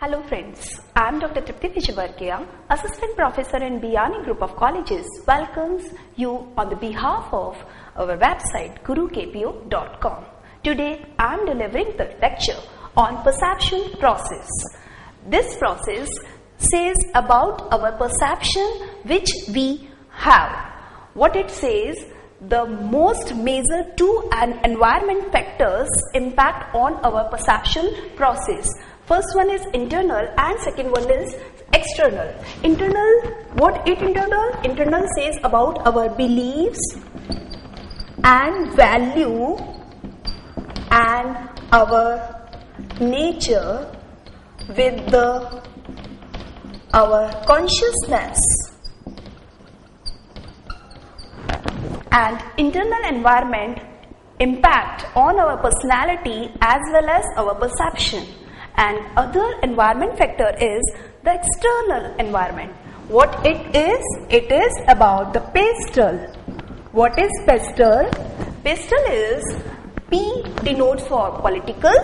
Hello friends, I am Dr. Tripti Vijaywargia, Assistant Professor in Biyani Group of Colleges, welcomes you on the behalf of our website gurukpo.com. Today I am delivering the lecture on perception process. This process says about our perception which we have. What it says, the most major two and environment factors impact on our perception process. First one is internal and second one is external. Internal, what it internal? Internal says about our beliefs and value and our nature with our consciousness. And internal environment impact on our personality as well as our perception. And other environment factor is the external environment. What it is? It is about the PESTLE. What is PESTLE? PESTLE is, P denotes for political,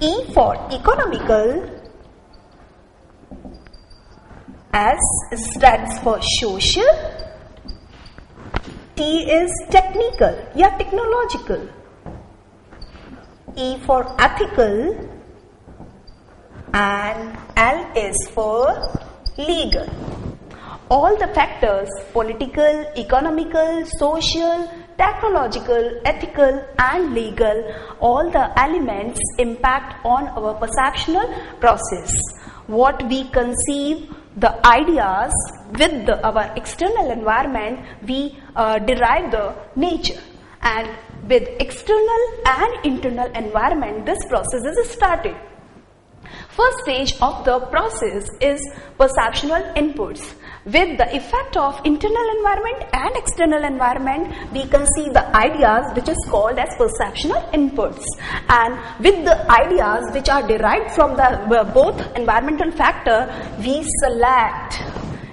E for economical, S stands for social, T is technical, technological, E for ethical, and L is for legal. All the factors, political, economical, social, technological, ethical and legal, all the elements impact on our perceptual process. What we conceive, the ideas with our external environment, we derive the nature. And with external and internal environment, this process is started. First stage of the process is perceptual inputs. With the effect of internal environment and external environment, we conceive the ideas which is called as perceptual inputs. And with the ideas which are derived from the both environmental factor, we select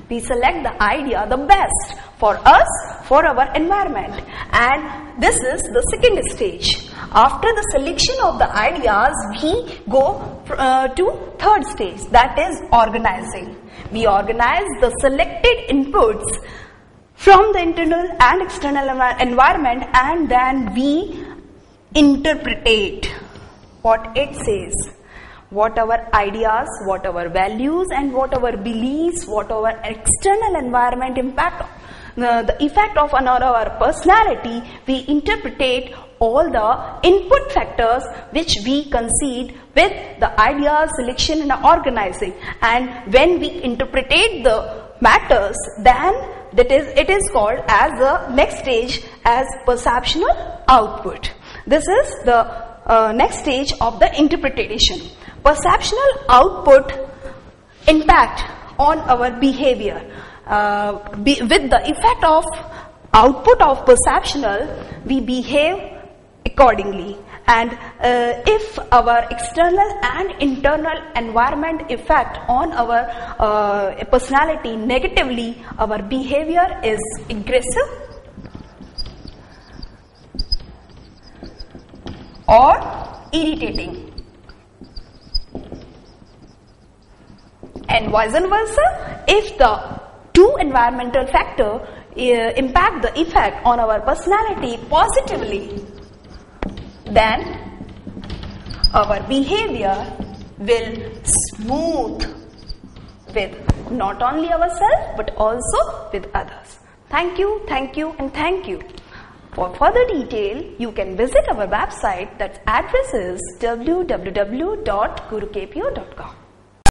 the idea the best for us, for our environment. And this is the second stage. After the selection of the ideas, we go to third stage, that is organizing. We organize the selected inputs from the internal and external environment, and then we interpretate what it says. What our ideas, what our values and what our beliefs, what our external environment impact, the effect of on our personality, we interpretate all the input factors which we concede with the idea, selection and organizing. And when we interpretate the matters, then it is called as the next stage as perceptual output. This is the next stage of the interpretation. Perceptual output impact on our behavior. With the effect of output of perceptual, we behave accordingly. And if our external and internal environment effect on our personality negatively, our behavior is aggressive or irritating. And vice versa, if the two environmental factors impact the effect on our personality positively, then our behavior will smooth with not only ourselves but also with others. Thank you and thank you. For further detail, you can visit our website, that address is www.gurukpo.com.